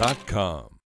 Amazon.com.